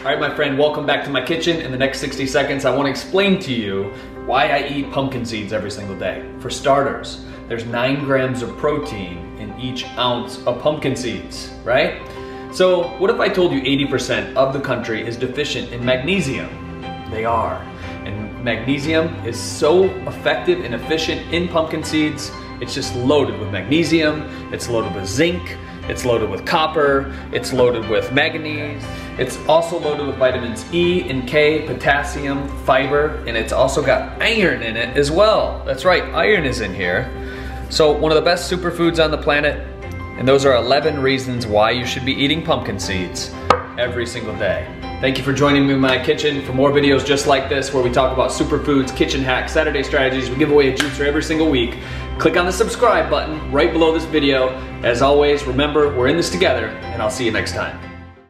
All right, my friend, welcome back to my kitchen. In the next 60 seconds, I want to explain to you why I eat pumpkin seeds every single day. For starters, there's 9 grams of protein in each ounce of pumpkin seeds, right? So what if I told you 80% of the country is deficient in magnesium? They are. And magnesium is so effective and efficient in pumpkin seeds. It's just loaded with magnesium, it's loaded with zinc, it's loaded with copper, it's loaded with manganese, it's also loaded with vitamins E and K, potassium, fiber, and it's also got iron in it as well. That's right, iron is in here. So one of the best superfoods on the planet, and those are 11 reasons why you should be eating pumpkin seeds every single day. Thank you for joining me in my kitchen. For more videos just like this where we talk about superfoods, kitchen hacks, Saturday strategies, we give away a juicer every single week, click on the subscribe button right below this video. As always, remember, we're in this together, and I'll see you next time.